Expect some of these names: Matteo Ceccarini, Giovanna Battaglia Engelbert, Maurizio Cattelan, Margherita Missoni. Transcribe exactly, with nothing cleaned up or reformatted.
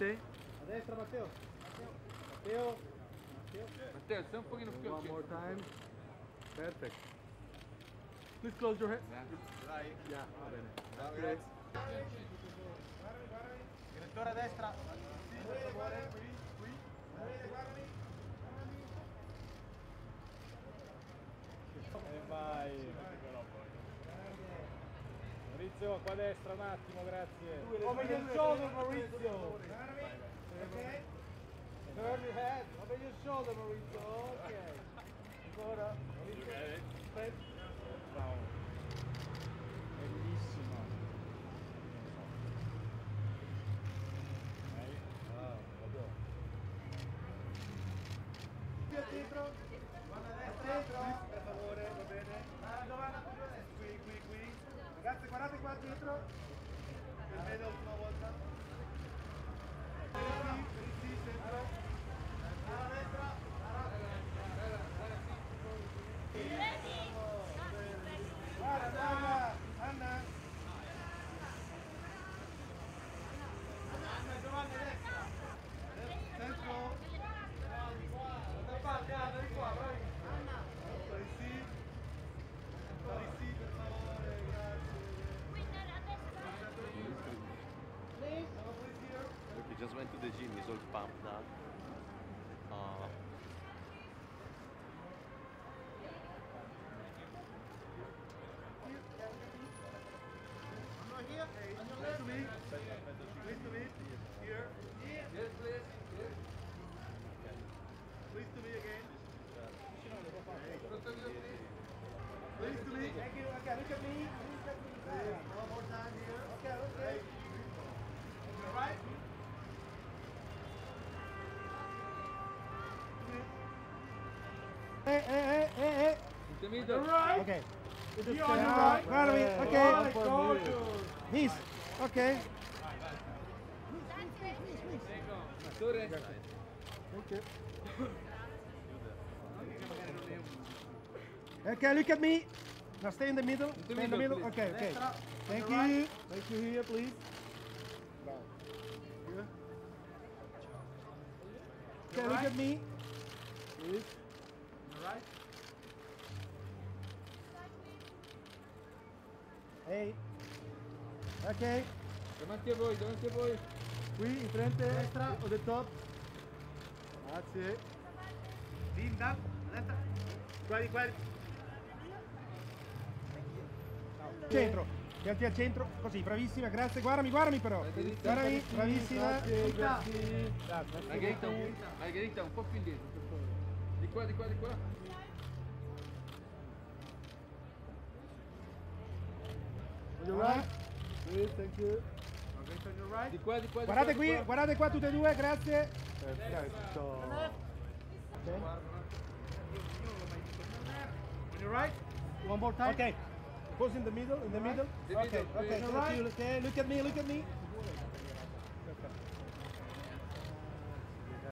Adelante. A destra, Matteo. Matteo. Matteo, stai un pochino più. One more time. Perfect. Please close your head. Dai. Yeah, va bene. Ciao, grazie. Direttore a destra. Qui, qui. E vai. Maurizio, qua a destra un attimo, grazie. Come il sodo, Maurizio. Ok. Turn your head. Over your shoulder, Maurizio. Ok. Ancora. Bravo. Bellissimo. Vai. Ah, vado. Più dietro. Guarda destro. Per favore, va bene. Ah, Giovanna, qui, qui, qui. Ragazzi, guardate qua dietro. Per me l'ultima volta. He just went to the gym, he's all pumped up. Uh, I'm not here. Hey, I'm not left. Please to me. Here. Here. Yes, please. Yes. Please to me again. Please to me. Thank you. Okay, look at me. Look at me. One more time here. Okay, okay. All right. Hey, hey, hey, hey, hey. Right. Okay. You're on the right. Right away. Okay. Knees. Okay. Okay. Okay, look at me. Now stay in the middle. Stay in the middle. Okay, okay. Thank you. Thank you here, please. Okay, look at me. Please. Right. Hey. Ok. Davanti a voi, davanti a voi. Qui, in frente, destra o del top. Grazie. Linda, destra. Guardi, guardi. Centro. Pianti al centro. Così, bravissima, grazie. Guardami, guardami però. Guardami, bravissima. Grazie, grazie. Margherita, un, Margherita, un po' più indietro, per favore. Di qua, di qua, di qua. Right. Sì, thank you. Right. Di qua, di qua, di guardate qua, qui, qua. Guardate qua tutte e due, grazie. Perfetto. Okay. On your right. One more time. Okay. Pose in the middle, in the middle. Okay. Okay. Okay. Okay. Okay. Look at me, look at me.